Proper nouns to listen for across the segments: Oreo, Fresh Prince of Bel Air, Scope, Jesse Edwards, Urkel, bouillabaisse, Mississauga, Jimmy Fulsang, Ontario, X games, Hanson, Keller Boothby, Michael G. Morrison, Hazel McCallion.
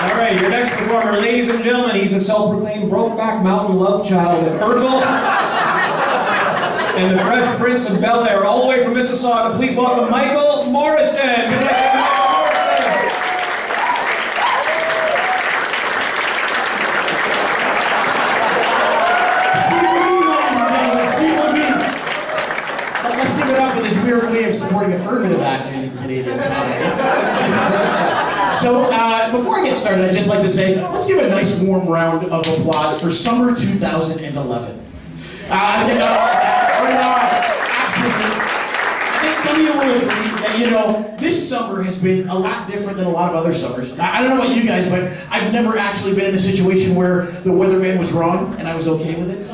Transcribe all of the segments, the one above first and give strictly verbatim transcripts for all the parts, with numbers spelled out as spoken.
All right, your next performer, ladies and gentlemen, he's a self-proclaimed Brokeback Mountain love child of Urkel and the Fresh Prince of Bel Air, all the way from Mississauga. Please welcome Michael Morrison. Supporting affirmative action in Canadian comedy. So uh, before I get started, I'd just like to say, let's give a nice warm round of applause for summer two thousand eleven. Uh, I think, uh, right now, absolutely. I think some of you will agree that, you know, this summer has been a lot different than a lot of other summers. I don't know about you guys, but I've never actually been in a situation where the weatherman was wrong and I was okay with it.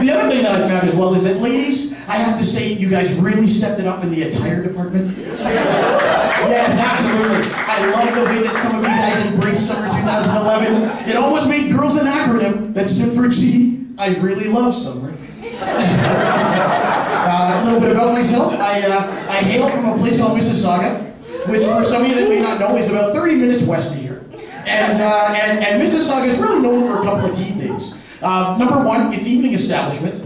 The other thing that I found as well is that, ladies, I have to say, you guys really stepped it up in the attire department. Yes, absolutely. I love the way that some of you guys embraced summer two thousand eleven. It almost made girls an acronym that stood for G, I really love summer. uh, a little bit about myself. I, uh, I hail from a place called Mississauga, which for some of you that may not know is about thirty minutes west of here. And, uh, and, and Mississauga is really known for a couple of key things. Uh, number one, it's evening establishments.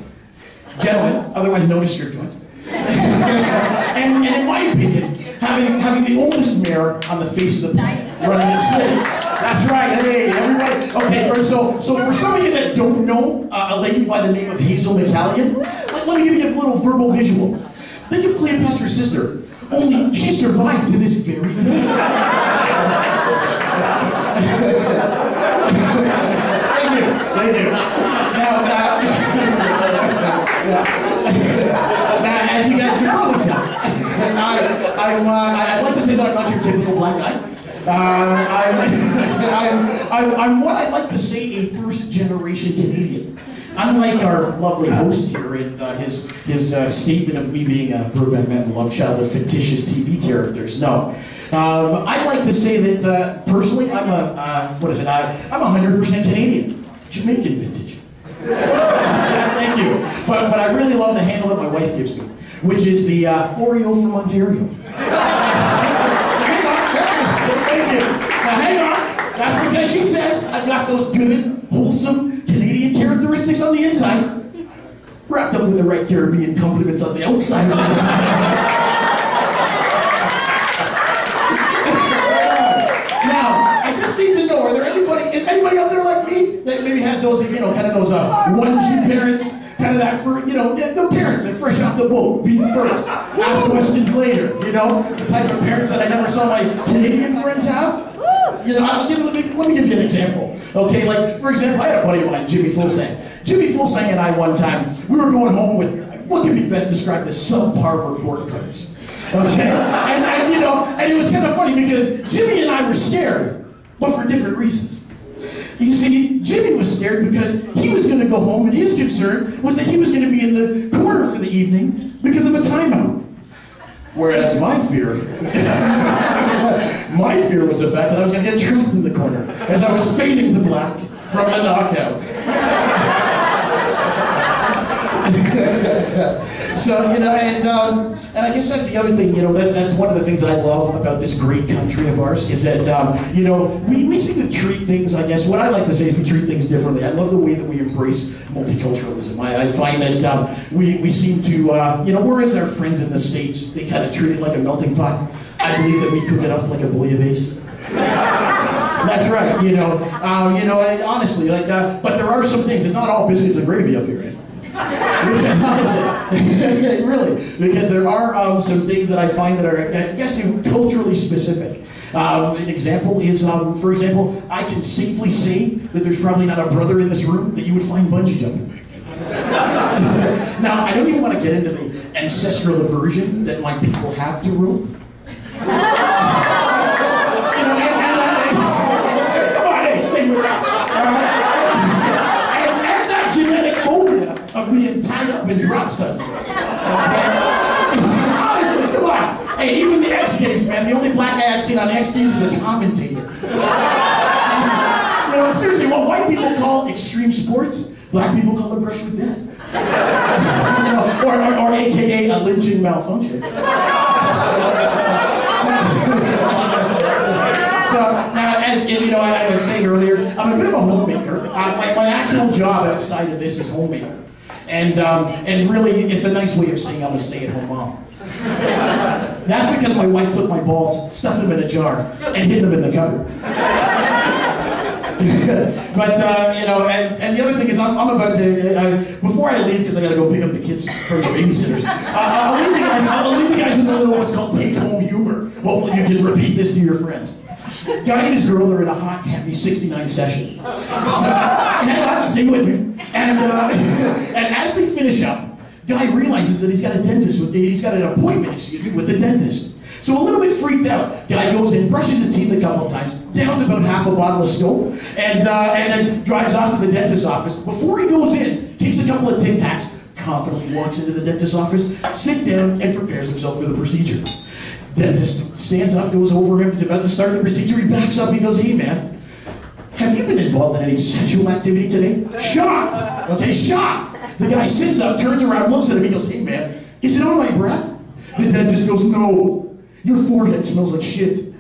Gentlemen, otherwise known as strip joints. and, and in my opinion, having, having the oldest mayor on the face of the planet running the city. That's right, hey, everybody. Okay, first, so, so for some of you that don't know uh, a lady by the name of Hazel McCallion, let, let me give you a little verbal visual. Think of Cleopatra's sister, only she survived to this very day. They do. Now, now, now, as you guys can probably tell, I, I'm, uh, I'd like to say that I'm not your typical black guy. Uh, I'm, I'm, I'm what I'd like to say a first-generation Canadian. Unlike our lovely host here and uh, his, his uh, statement of me being a Brokeback Mountain love child of fictitious T V characters, no. Um, I'd like to say that, uh, personally, I'm a, uh, what is it, I, I'm one hundred percent Canadian. Jamaican vintage. Yeah, thank you. But, but I really love the handle that my wife gives me, which is the uh, Oreo from Ontario. Hang on. Thank you. Now hang on. That's because she says I've got those good, wholesome Canadian characteristics on the inside, wrapped up with the right Caribbean compliments on the outside. Now, I just need to know, are there anybody, is anybody out there like me that maybe has those, you know, kind of those uh, one-two parents, kind of that, you know, the parents that fresh off the boat, beat first, ask questions later, you know, the type of parents that I never saw my Canadian friends have. You know, I'll give, let, me, let me give you an example. Okay, like, for example, I had a buddy of mine, Jimmy Fulsang. Jimmy Fulsang and I one time, we were going home with, like, what can be best described as subpar report cards. Okay, and, and you know, and it was kind of funny because Jimmy and I were scared, but for different reasons. You see, Jimmy was scared because he was going to go home, and his concern was that he was going to be in the corner for the evening because of a timeout. Whereas my fear, my fear was the fact that I was going to get trapped in the corner as I was fading to black from a knockout. So, you know, and, um, and I guess that's the other thing, you know, that, that's one of the things that I love about this great country of ours, is that, um, you know, we, we seem to treat things, I guess, what I like to say is we treat things differently. I love the way that we embrace multiculturalism. I, I find that um, we, we seem to, uh, you know, whereas our friends in the States, they kind of treat it like a melting pot, I believe that we cook it up like a bouillabaisse. That's right, you know, um, you know, I, honestly, like, uh, but there are some things, it's not all biscuits and gravy up here, right? Really, because there are um, some things that I find that are, I guess, culturally specific. Um, an example is, um, for example, I can safely say that there's probably not a brother in this room that you would find bungee jumping. Now, I don't even want to get into the ancestral aversion that my people have to room. Being tied up and dropped suddenly. Okay? Honestly, come on. Hey, even the X Games, man, the only black guy I've seen on X Games is a commentator. You know, seriously, what white people call extreme sports, black people call the brush with death. You know, or, or, or A K A a lynching malfunction. So, now, I'm a bit of a homemaker. Uh, my, my actual job outside of this is homemaker. And, um, and really, it's a nice way of saying I'm a stay-at-home mom. That's because my wife took my balls, stuffed them in a jar, and hid them in the cupboard. But, uh, you know, and, and the other thing is I'm, I'm about to, uh, before I leave, because I got to go pick up the kids from the babysitters, uh, I'll, leave you guys, I'll leave you guys with a little what's called take-home humor. Hopefully you can repeat this to your friends. Guy and his girl are in a hot, heavy sixty-nine session. So, hang on, stay with me. And, uh, and as they finish up, Guy realizes that he's got a dentist, with, he's got an appointment, excuse me, with the dentist. So a little bit freaked out, Guy goes in, brushes his teeth a couple of times, downs about half a bottle of Scope, and, uh, and then drives off to the dentist's office. Before he goes in, takes a couple of Tic Tacs, confidently walks into the dentist's office, sits down, and prepares himself for the procedure. Dentist stands up, goes over him, he's about to start the procedure, he backs up, he goes, "Hey man, have you been involved in any sexual activity today?" Shocked! Okay, shocked! The guy sits up, turns around, looks at him, he goes, "Hey man, is it on my breath?" The dentist goes, "No, your forehead smells like shit."